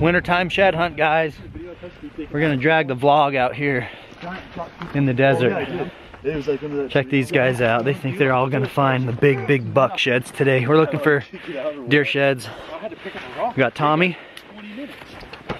Wintertime shed hunt, guys. We're gonna drag the vlog out here in the desert. Check these guys out. They think they're all gonna find the big buck sheds today. We're looking for deer sheds. We got Tommy,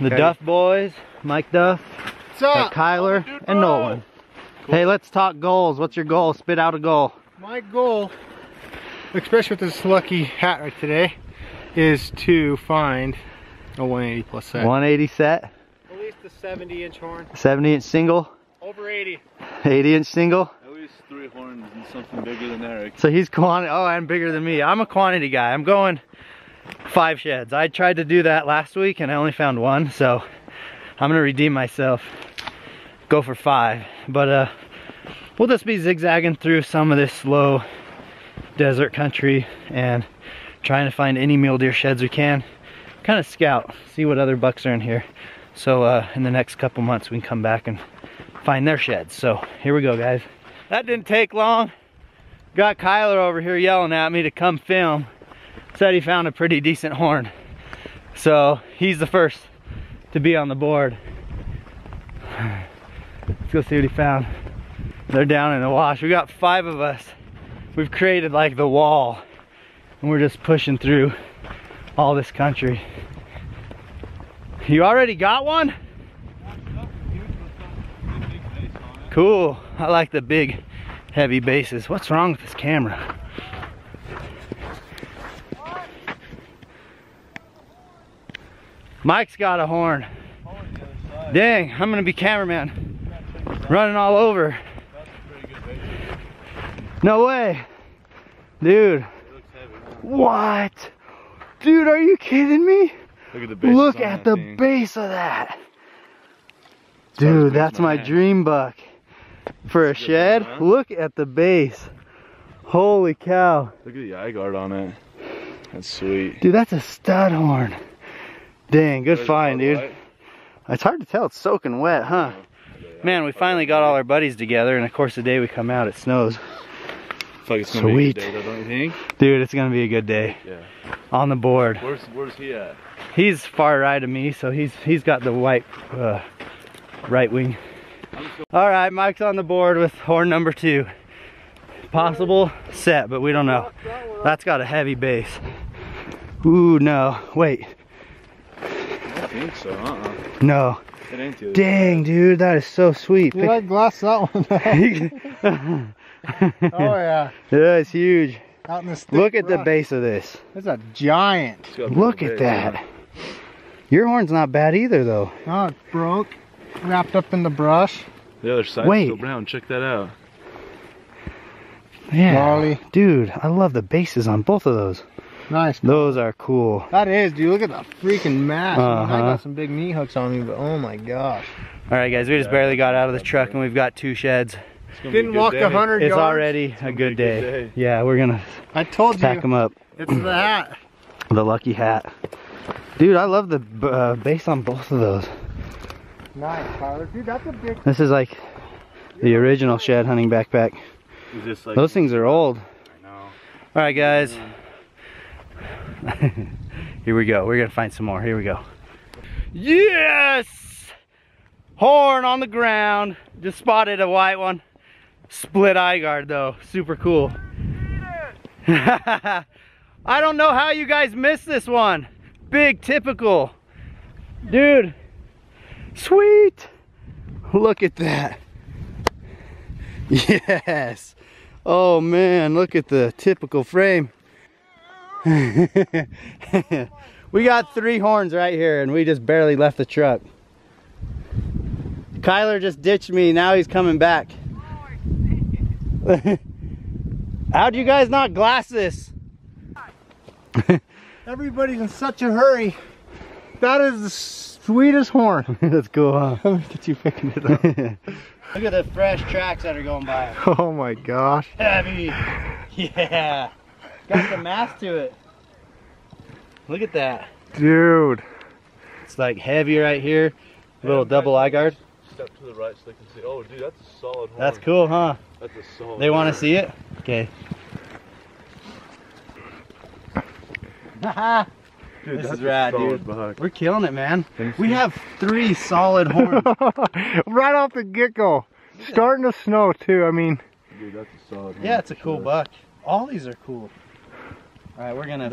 the Duff boys, Mike Duff, Kyler, and Nolan. Hey, let's talk goals. What's your goal? Spit out a goal. My goal, especially with this lucky hat right today, is to find a 180 plus set. 180 set. At least a 70-inch horn. 70-inch single. Over 80. 80-inch single. At least 3 horns and something bigger than Eric. So he's quantity. Oh, I'm bigger than me. I'm a quantity guy. I'm going 5 sheds. I tried to do that last week and I only found 1, so I'm gonna redeem myself. Go for 5. But we'll just be zigzagging through some of this slow desert country and trying to find any mule deer sheds we can. Kind of scout, see what other bucks are in here. So in the next couple months we can come back and find their sheds. So here we go, guys. That didn't take long. Got Kyler over here yelling at me to come film. Said he found a pretty decent horn. So he's the first to be on the board. Let's go see what he found. They're down in the wash. We got 5 of us. We've created like the wall and we're just pushing through all this country. You already got one? Cool. I like the big heavy bases. What's wrong with this camera? Mike's got a horn. Dang, I'm gonna be cameraman. Running all over. No way. Dude. What? Dude, are you kidding me? Look at the base. Look at the base of that. Dude, that's my dream buck for a shed. Look at the base. Holy cow. Look at the eye guard on it. That's sweet. Dude, that's a stud horn. Dang, good find, dude. It's hard to tell. It's soaking wet, huh? Man, we finally got all our buddies together, and of course the day we come out it snows. It's gonna sweet. Be a good day, don't you think? Dude, it's gonna be a good day. Yeah. On the board. Where's he at? He's far right of me, so he's got the white right wing. All right, Mike's on the board with horn number 2. Possible set, but we don't know. That's got a heavy base. Ooh, no. Wait. I don't think so. No. It ain't too. Dang, dude, that is so sweet. You like glass that one. Oh yeah. Yeah, it's huge. Out in the stick. Look at the base of this. That's a giant. Look at that. Your horn's not bad either though. Oh, it's broke. Wrapped up in the brush. The other side's still brown. Check that out. Yeah. Gnarly. Dude, I love the bases on both of those. Nice. Those are cool. That is, dude. Look at the freaking mass. I got some big meat hooks on me, but oh my gosh. Alright guys, we just barely got out of the truck and we've got 2 sheds. Didn't walk 100 yards. It's already a good day. Yeah, we're gonna pack them up. It's the hat. The lucky hat. Dude, I love the base on both of those. Nice, Tyler. Dude, that's a big. This is like the original shed hunting backpack. Those things are old. I know. Alright, guys. Here we go. We're gonna find some more. Here we go. Yes! Horn on the ground. Just spotted a white one. Split eye guard though, super cool. I don't know how you guys missed this one. Big typical. Dude, sweet. Look at that. Yes. Oh man, look at the typical frame. We got 3 horns right here and we just barely left the truck. Kyler just ditched me, now he's coming back. How do you guys not glass this? Everybody's in such a hurry. That is the sweetest horn. That's cool, huh? Look at you picking it up. Look at the fresh tracks that are going by. Oh my gosh. Heavy. Yeah. Got the mass to it. Look at that. Dude. It's like heavy right here. Little double eye guard. Step to the right so they can see. Oh, dude, that's a solid horn. That's cool, huh? That's a solid. They want to see it? Okay. Dude, this is rad, dude. Bug. We're killing it, man. Thanks, we have three solid horns. Right off the get-go. Starting to snow, too, I mean. Dude, that's a solid horn. Yeah, it's a cool buck. All these are cool. All right, we're gonna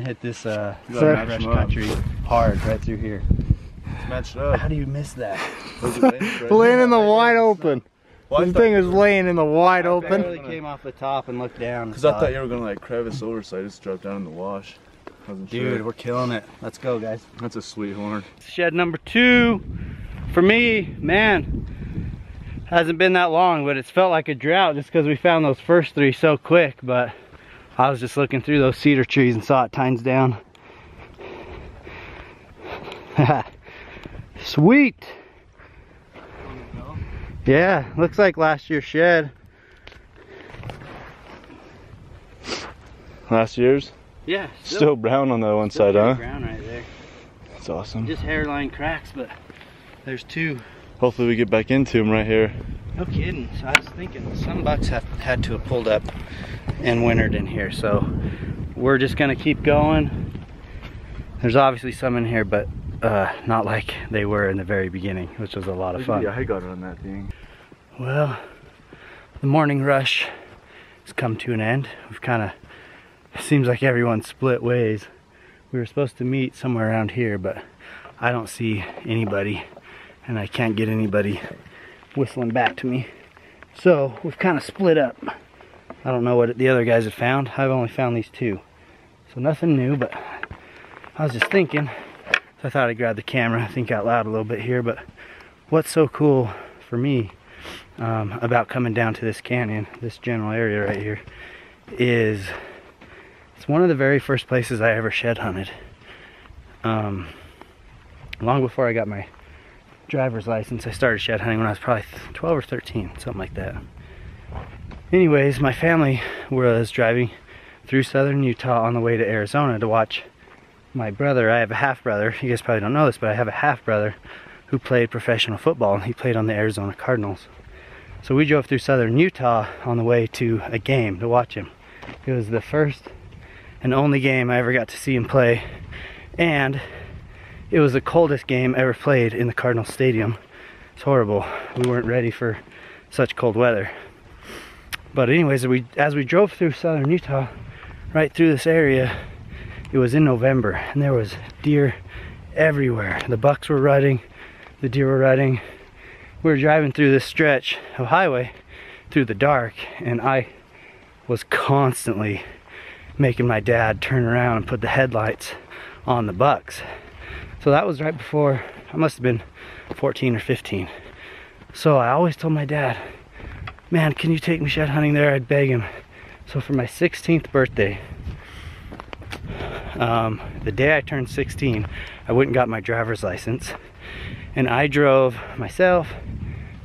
hit this fresh country hard right through here. It's matched up. How do you miss that? Laying in the wide open. Well, this thing is laying in the wide open. I barely came off the top and looked down. Because I thought you were going to like crevice over, so I just dropped down in the wash. Dude, we're killing it. Let's go, guys. That's a sweet horn. Shed number 2. For me, man, hasn't been that long, but it's felt like a drought just because we found those first 3 so quick. But I was just looking through those cedar trees and saw it tines down. Sweet. Yeah, looks like last year's shed. Last year's? Yeah. Still brown on the one side, huh? Brown right there. That's awesome. Just hairline cracks, but there's 2. Hopefully we get back into them right here. No kidding. So I was thinking some bucks have had to have pulled up and wintered in here, so we're just gonna keep going. There's obviously some in here, but not like they were in the very beginning, which was a lot of fun. Yeah, I got on that thing. Well, the morning rush has come to an end. We've kind of, seems like everyone split ways. We were supposed to meet somewhere around here, but I don't see anybody, and I can't get anybody whistling back to me. So we've kind of split up. I don't know what the other guys have found. I've only found these 2. So nothing new, but I was just thinking, I thought I'd grab the camera, think out loud a little bit here, but what's so cool for me about coming down to this canyon, this general area right here, is it's one of the very first places I ever shed hunted. Long before I got my driver's license, I started shed hunting when I was probably 12 or 13, something like that. Anyways, my family was driving through southern Utah on the way to Arizona to watch my brother. I have a half-brother, you guys probably don't know this, but I have a half-brother who played professional football, and he played on the Arizona Cardinals. So we drove through southern Utah on the way to a game to watch him. It was the first and only game I ever got to see him play, and it was the coldest game ever played in the Cardinals Stadium. It's horrible. We weren't ready for such cold weather. But anyways, as we drove through southern Utah, right through this area, it was in November, and there was deer everywhere. The bucks were rutting, the deer were rutting. We were driving through this stretch of highway through the dark, and I was constantly making my dad turn around and put the headlights on the bucks. So that was right before, I must have been 14 or 15. So I always told my dad, man, can you take me shed hunting there? I'd beg him. So for my 16th birthday, the day I turned 16, I went and got my driver's license, and I drove myself,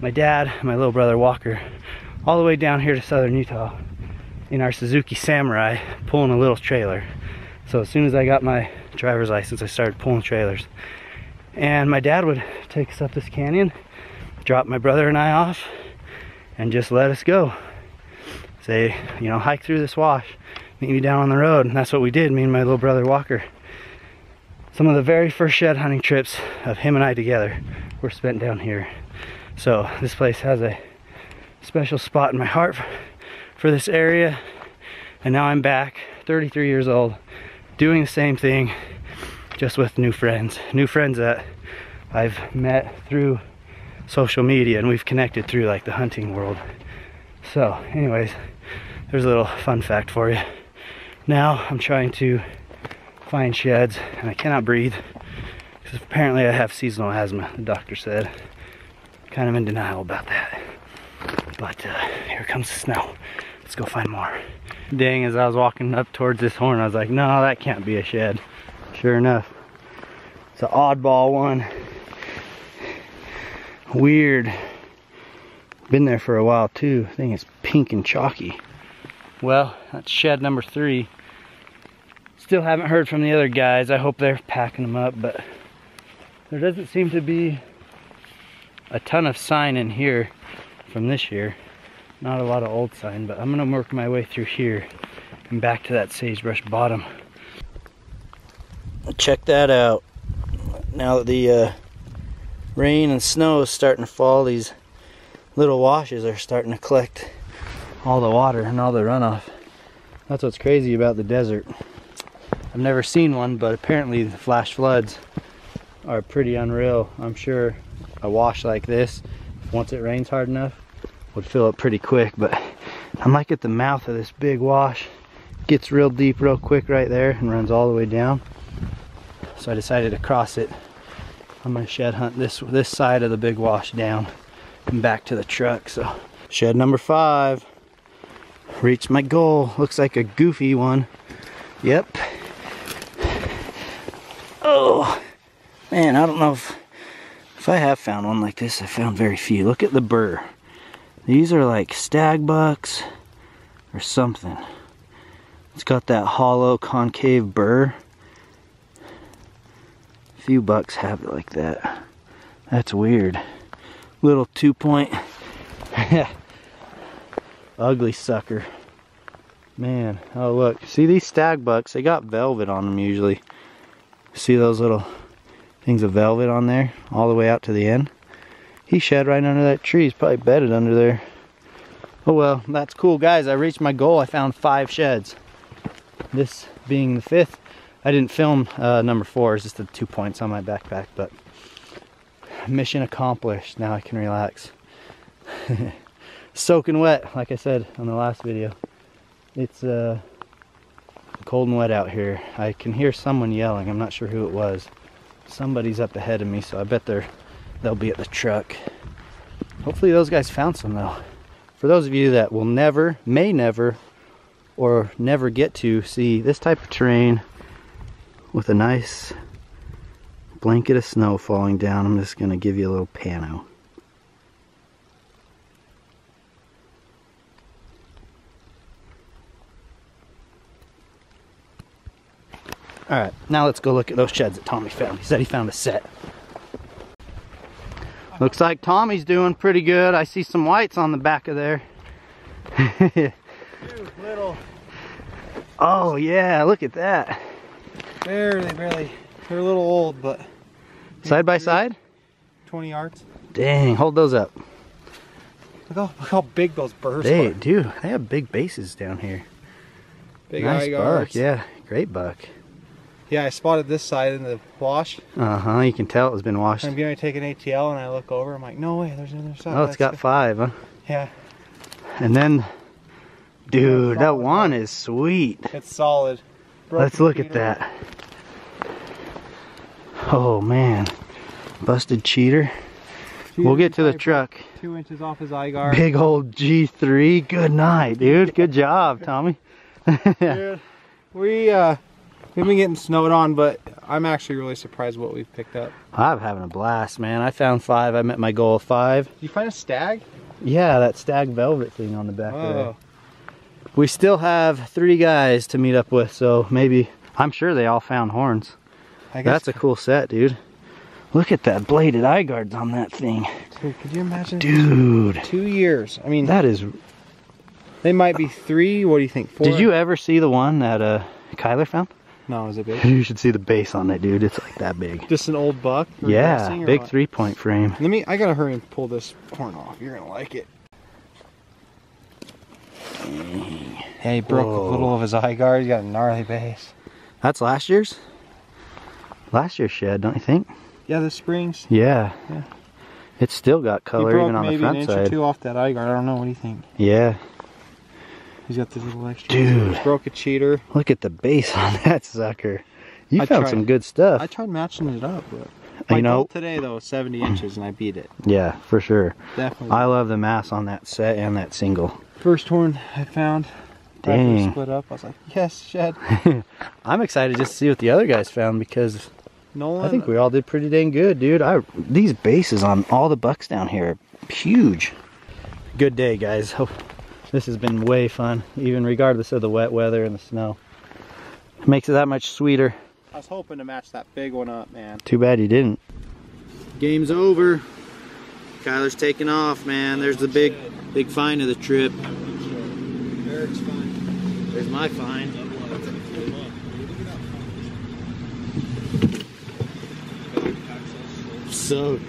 my dad, and my little brother Walker all the way down here to southern Utah in our Suzuki Samurai, pulling a little trailer. So as soon as I got my driver's license, I started pulling trailers, and my dad would take us up this canyon, drop my brother and I off, and just let us go. Say, you know, hike through this wash, meet me down on the road. And that's what we did, me and my little brother Walker. Some of the very first shed hunting trips of him and I together were spent down here. So this place has a special spot in my heart for this area. And now I'm back, 33 years old, doing the same thing, just with new friends. New friends that I've met through social media, and we've connected through like the hunting world. So anyways, there's a little fun fact for you. Now I'm trying to find sheds, and I cannot breathe because apparently I have seasonal asthma, the doctor said. Kind of in denial about that. But here comes the snow. Let's go find more. Dang, as I was walking up towards this horn, I was like, no, that can't be a shed. Sure enough, it's an oddball one. Weird. Been there for a while too. Thing is pink and chalky. Well, that's shed number 3. Still haven't heard from the other guys. I hope they're packing them up, but there doesn't seem to be a ton of sign in here from this year. Not a lot of old sign, but I'm gonna work my way through here and back to that sagebrush bottom check that out. Now that the rain and snow is starting to fall, these little washes are starting to collect all the water and all the runoff. That's what's crazy about the desert. I've never seen one, but apparently the flash floods are pretty unreal. I'm sure a wash like this, once it rains hard enough, would fill up pretty quick, but I'm like at the mouth of this big wash. It gets real deep real quick right there and runs all the way down. So I decided to cross it. I'm gonna shed hunt this side of the big wash down and back to the truck. So shed number 5. Reached my goal. Looks like a goofy one. Yep. Oh man, I don't know if I have found one like this. I found very few. Look at the burr. These are like stag bucks or something. It's got that hollow concave burr. Few bucks have it like that. That's weird. Little 2-point. Ugly sucker. Man, oh look. See these stag bucks, they got velvet on them usually. See those little things of velvet on there all the way out to the end? He shed right under that tree. He's probably bedded under there. Oh well, that's cool guys. I reached my goal. I found 5 sheds. This being the 5th. I didn't film number 4, it's just the 2 points on my backpack, but mission accomplished. Now I can relax. Soaking wet, like I said on the last video. It's cold and wet out here. I can hear someone yelling. I'm not sure who it was. Somebody's up ahead of me, so I bet they'll be at the truck. Hopefully those guys found some though. For those of you that will never, may never, or never get to see this type of terrain with a nice blanket of snow falling down. I'm just gonna give you a little pano. All right, now let's go look at those sheds that Tommy found. He said he found a set. Looks like Tommy's doing pretty good. I see some whites on the back of there. Oh yeah, look at that. Barely. They're a little old, but... Side by side? 20 yards. Dang, hold those up. Look how big those burrs are. They do. They have big bases down here. Big nice buck, yeah. Great buck. Yeah, I spotted this side in the wash. Uh-huh, you can tell it was been washed. I'm going to take an ATL and I look over. I'm like, no way, there's another side. Oh, it's got 5, huh? Yeah. And then, dude, that one is sweet. It's solid. Let's look at that. Oh man, busted cheater. We'll get to the truck. 2 inches off his eye guard. Big old G3. Good night, dude. Good job, Tommy. Dude, we've been getting snowed on, but I'm actually really surprised what we've picked up. I'm having a blast, man. I found 5. I met my goal of 5. Did you find a stag? Yeah, that stag velvet thing on the back of it. We still have 3 guys to meet up with, so maybe, I'm sure they all found horns. I guess that's a cool set, dude. Look at that bladed eye guards on that thing. Dude, could you imagine? Dude. 2 years. I mean, that is... They might be 3, what do you think, 4? Did you ever see the one that Kyler found? No, is it big? You should see the base on it, dude. It's like that big. Just an old buck? Yeah, big what? 3-point frame. I gotta hurry and pull this horn off. You're gonna like it. Yeah, he broke a little of his eye guard. He's got a gnarly base. That's last year's? Last year's shed, don't you think? Yeah, the springs. Yeah. It's still got color even on the front side. He broke maybe an inch or 2 off that eye guard. I don't know. What do you think? Yeah. He's got this little extra. Dude. He broke a cheater. Look at the base on that sucker. I found some good stuff. I tried matching it up, but... My goal today, though, is 70 inches, and I beat it. Yeah, for sure. Definitely. I love the mass on that set and that single. First horn I found. Dang. After split up, I was like, yes, shed. I'm excited just to see what the other guys found, because I think we all did pretty dang good, dude. These bases on all the bucks down here are huge. Good day, guys. Oh, this has been way fun, even regardless of the wet weather and the snow. It makes it that much sweeter. I was hoping to match that big one up, man. Too bad you didn't. Game's over. Kyler's taking off, man. There's the big find of the trip. Eric's find. There's my find. sucked.